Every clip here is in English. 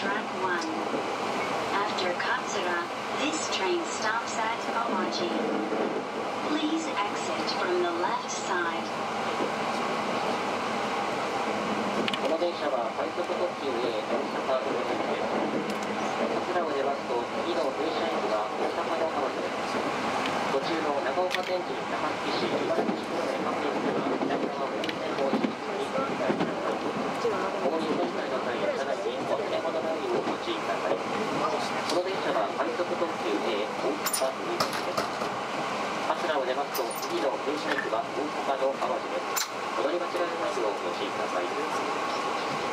track 1. After Katsura, this train stops at Omachi. Please exit from the left side. この電車は快速特急A大阪行きです。桂を出ますと次の停車駅が大阪の浜です。途中の長岡電気高槻市茨城市の関係では南側を先行進出にご理解ください。お降りの際の際は車内にお手元のようにご注意ください。この電車は快速特急A大阪行きです。 を出ますと次の停車駅は大阪の淡路です。お乗り間違えないようご注意ください。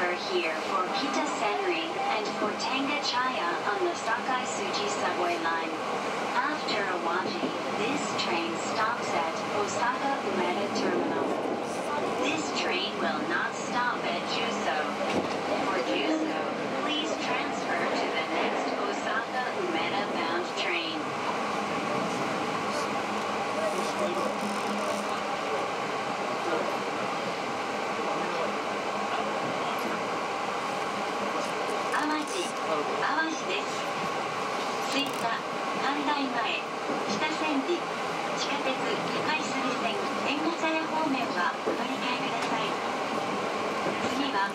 over here for Kita Senrin and for Tanga Chaya on the Sakaisuji subway line. After Awaji, this train stops at Osaka Umeda Terminal. This train will not stop at Juso. For Juso, please transfer to the next Osaka Umeda bound train. Awajiです。吹田、阪大前、北千里、地下鉄高い鶴線、天ヶ茶屋方面はお乗り換えください。次は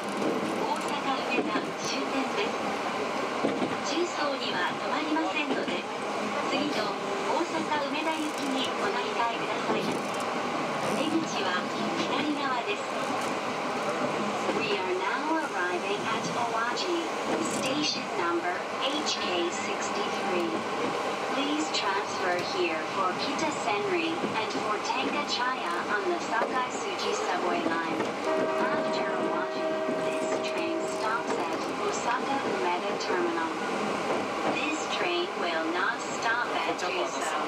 大阪梅田終点です。中層には止まりませんので、次の大阪梅田行きにお乗り換えください。出口は左側です。We are now arriving at Awaji. Station number HK-63. Please transfer here for Kita Senrin and for Tanga Chaya on the Sakaisuji subway line. After Awaji, this train stops at Osaka Umeda Terminal. This train will not stop at Juso.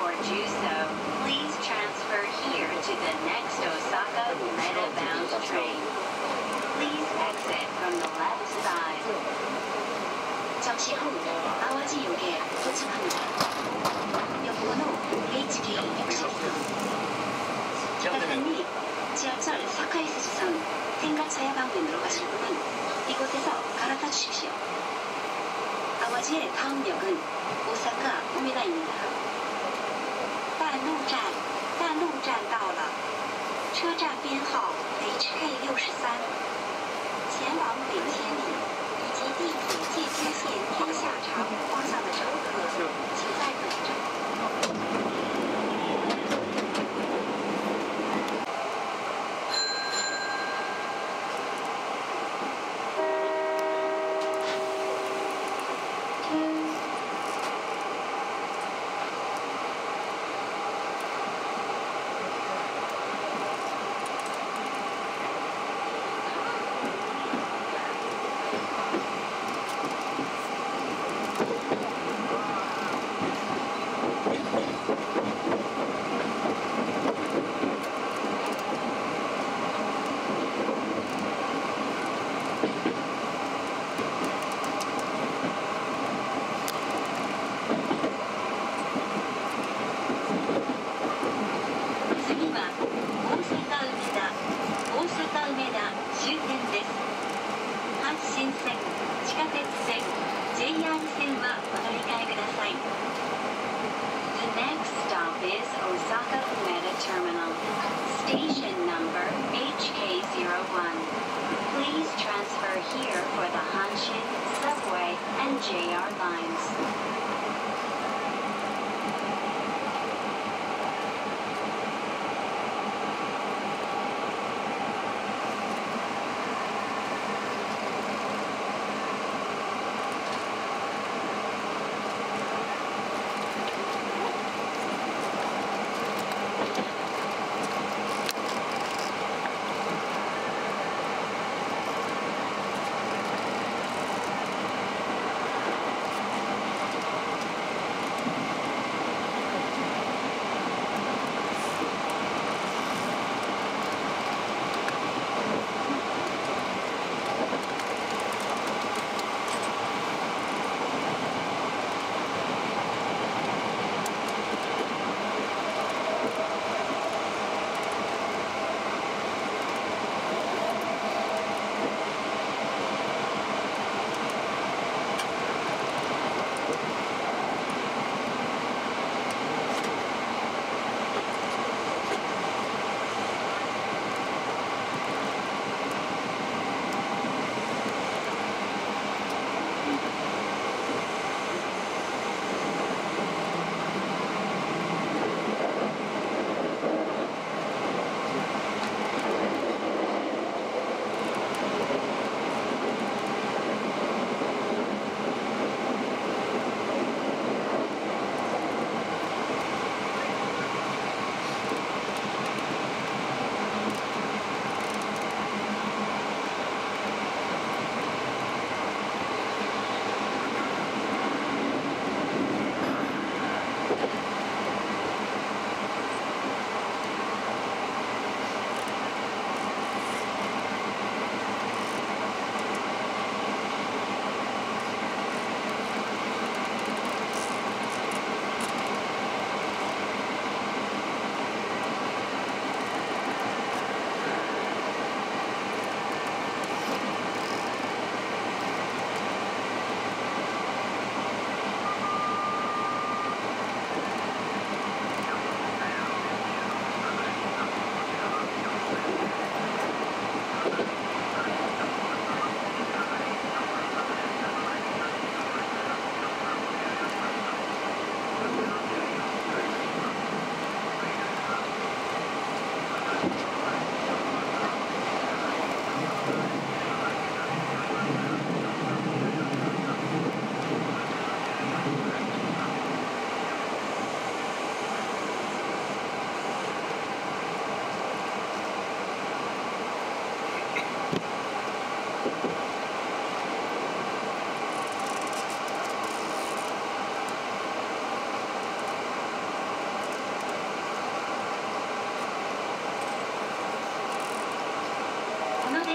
For Juso, please transfer here to the next Osaka Umeda bound train. Please exit from the left side. 잠시 후 아와지역에 도착합니다. 역번호 HK-85. 기타선 및 지하철 사카이스지선 텐가차야 방면으로 가실 분은 이곳에서 갈아타 주십시오. 아와지의 다음 역은 오사카 우메다입니다. 大怒站到了，车站编号 HK-63。 前往北千里以及地铁界支线天下茶屋方向的乘客，请在本站。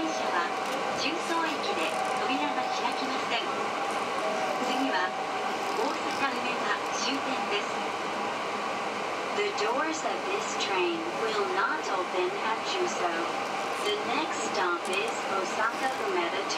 電車は中層駅で扉が開きません。次は大阪梅田終点です。 The doors of this train will not open at Chuso. The next stop is Osaka Umeda Terminal.